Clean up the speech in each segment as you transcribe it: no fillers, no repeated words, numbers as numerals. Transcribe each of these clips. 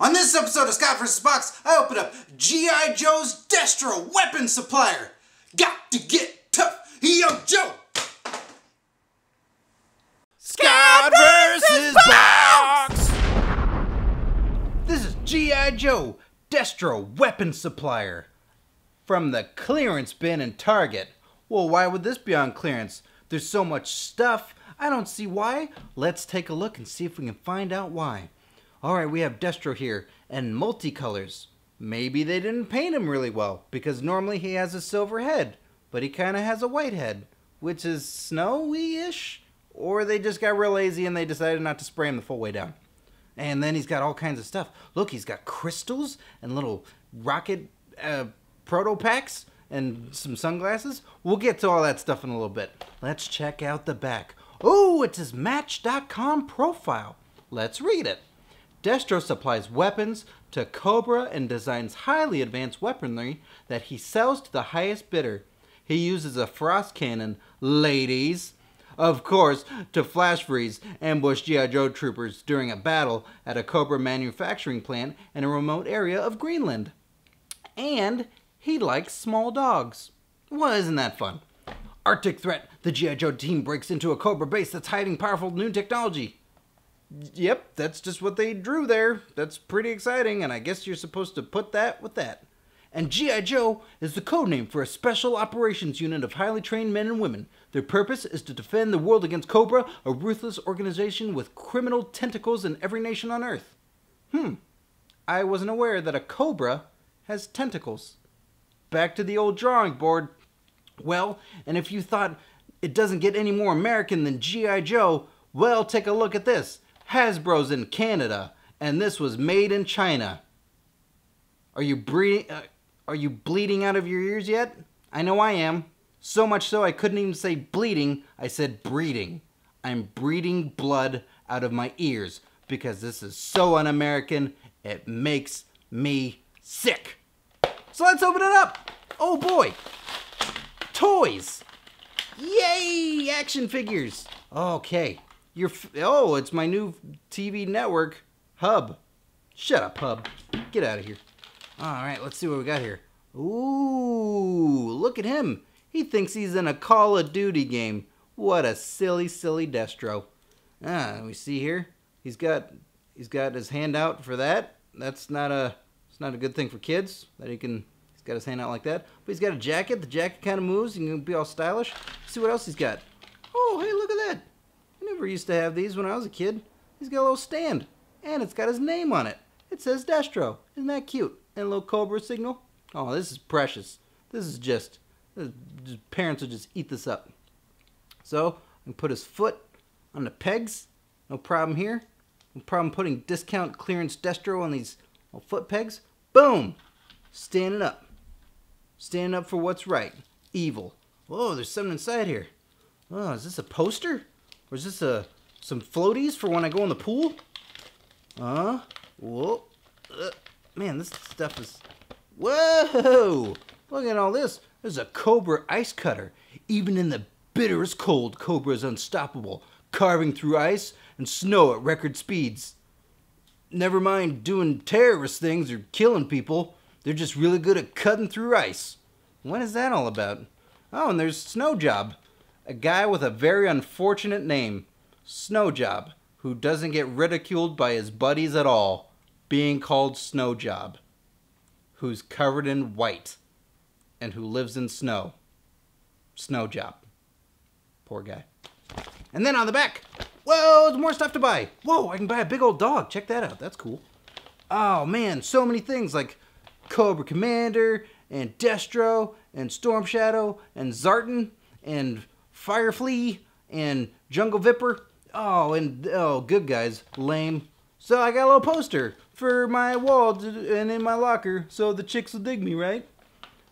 On this episode of Scott vs. Box, I open up GI Joe's Destro weapon supplier. Got to get tough, yo Joe. Scott vs. Box. This is GI Joe Destro weapon supplier from the clearance bin in Target. Well, why would this be on clearance? There's so much stuff. I don't see why. Let's take a look and see if we can find out why. Alright, we have Destro here, and multicolors. Maybe they didn't paint him really well, because normally he has a silver head, but he kind of has a white head, which is snowy-ish? Or they just got real lazy and they decided not to spray him the full way down. And then he's got all kinds of stuff. Look, he's got crystals and little rocket proto-packs and some sunglasses. We'll get to all that stuff in a little bit. Let's check out the back. Oh, it's his Match.com profile. Let's read it. Destro supplies weapons to Cobra and designs highly advanced weaponry that he sells to the highest bidder. He uses a frost cannon, ladies, of course, to flash freeze ambushed G.I. Joe troopers during a battle at a Cobra manufacturing plant in a remote area of Greenland. And he likes small dogs. Well, isn't that fun? Arctic threat. The G.I. Joe team breaks into a Cobra base that's hiding powerful new technology. Yep, that's just what they drew there. That's pretty exciting, and I guess you're supposed to put that with that. And G.I. Joe is the codename for a special operations unit of highly trained men and women. Their purpose is to defend the world against Cobra, a ruthless organization with criminal tentacles in every nation on Earth. I wasn't aware that a Cobra has tentacles. Back to the old drawing board. Well, and if you thought it doesn't get any more American than G.I. Joe, well, take a look at this. Hasbro's in Canada, and this was made in China. Are you bleeding out of your ears yet? I know I am. So much so I couldn't even say bleeding, I said breeding. I'm breeding blood out of my ears because this is so un-American, it makes me sick. So let's open it up. Oh boy. Toys. Yay, action figures. Okay. Oh, it's my new TV network, Hub. Shut up, Hub. Get out of here. All right, let's see what we got here. Ooh, look at him. He thinks he's in a Call of Duty game. What a silly, silly Destro. Ah, we see here. He's got his hand out for that. It's not a good thing for kids that he's got his hand out like that. But he's got a jacket. The jacket kind of moves. He can be all stylish. Let's see what else he's got. Oh, hey, look at that. I never used to have these when I was a kid. He's got a little stand, and it's got his name on it. It says Destro. Isn't that cute? And a little Cobra signal. Oh, this is precious. This is just parents will just eat this up. So, I can put his foot on the pegs. No problem here. No problem putting discount clearance Destro on these little foot pegs. Boom! Standing up. Standing up for what's right. Evil. Whoa, there's something inside here. Oh, is this a poster? Or is this some floaties for when I go in the pool? Whoa. Man, this stuff is... Whoa! Look at all this. There's a Cobra ice cutter. Even in the bitterest cold, Cobra is unstoppable, carving through ice and snow at record speeds. Never mind doing terrorist things or killing people. They're just really good at cutting through ice. What is that all about? Oh, and there's Snow Job. A guy with a very unfortunate name, Snow Job, who doesn't get ridiculed by his buddies at all, being called Snow Job, who's covered in white, and who lives in snow. Snow Job. Poor guy. And then on the back, whoa, there's more stuff to buy. Whoa, I can buy a big old dog. Check that out. That's cool. Oh, man, so many things like Cobra Commander, and Destro, and Storm Shadow, and Zartan, and... Fire Flea and Jungle Vipper. Oh, and oh, good guys, lame. So I got a little poster for my wall and in my locker, so the chicks will dig me, right?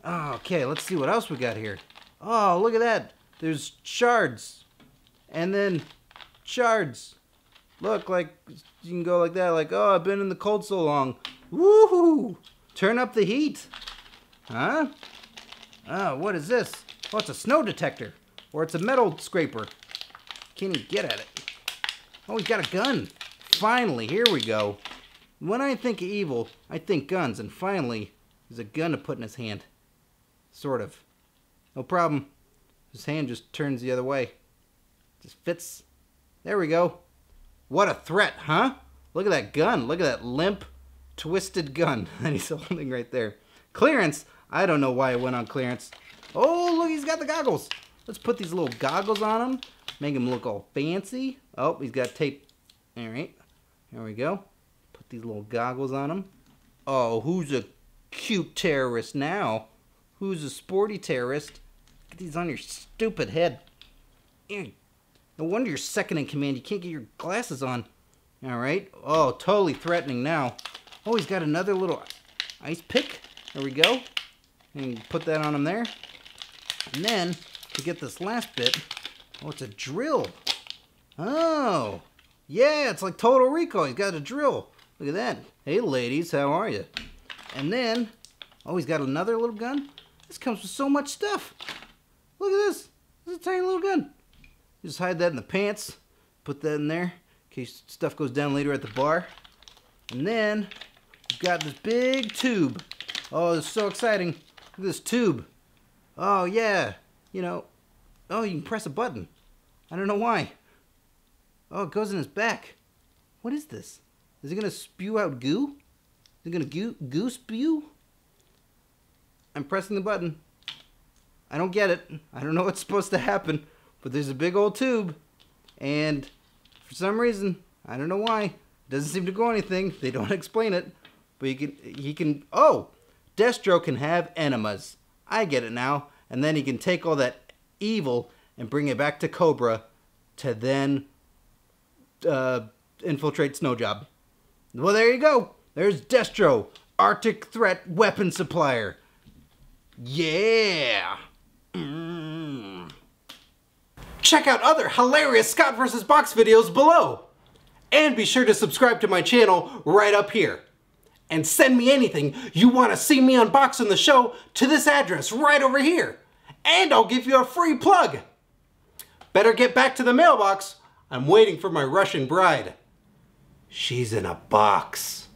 Okay, let's see what else we got here. Oh, look at that. There's shards, and then shards. Look, like you can go like that, like oh, I've been in the cold so long. Woohoo! Turn up the heat, huh? Oh, what is this? Oh, it's a snow detector. Or it's a metal scraper. Can't even get at it. Oh, he's got a gun. Finally, here we go. When I think of evil, I think guns, and finally, there's a gun to put in his hand. Sort of. No problem. His hand just turns the other way. Just fits. There we go. What a threat, huh? Look at that gun. Look at that limp, twisted gun that he's holding right there. Clearance? I don't know why it went on clearance. Oh, look, he's got the goggles. Let's put these little goggles on him. Make him look all fancy. Oh, he's got tape. All right. There we go. Put these little goggles on him. Oh, who's a cute terrorist now? Who's a sporty terrorist? Get these on your stupid head. No wonder you're second in command. You can't get your glasses on. All right. Oh, totally threatening now. Oh, he's got another little ice pick. There we go. And put that on him there. And then, to get this last bit, oh, it's a drill. Oh, yeah, it's like Total Recall. He's got a drill. Look at that. Hey, ladies, how are you? And then, oh, he's got another little gun. This comes with so much stuff. Look at this. This is a tiny little gun. Just hide that in the pants. Put that in there in case stuff goes down later at the bar. And then, you've got this big tube. Oh, this is so exciting. Look at this tube. Oh, yeah. You know, oh, you can press a button. I don't know why. Oh, it goes in his back. What is this? Is it going to spew out goo? Is it going to goo spew? I'm pressing the button. I don't get it. I don't know what's supposed to happen. But there's a big old tube. And for some reason, I don't know why, it doesn't seem to go anything. They don't explain it. But he can, oh, Destro can have enemas. I get it now. And then he can take all that evil and bring it back to Cobra to then infiltrate Snow Job. Well, there you go. There's Destro, Arctic Threat Weapon Supplier. Yeah. Check out other hilarious Scott vs. Box videos below. And be sure to subscribe to my channel right up here. And send me anything you want to see me unbox on the show to this address right over here. And I'll give you a free plug. Better get back to the mailbox. I'm waiting for my Russian bride. She's in a box.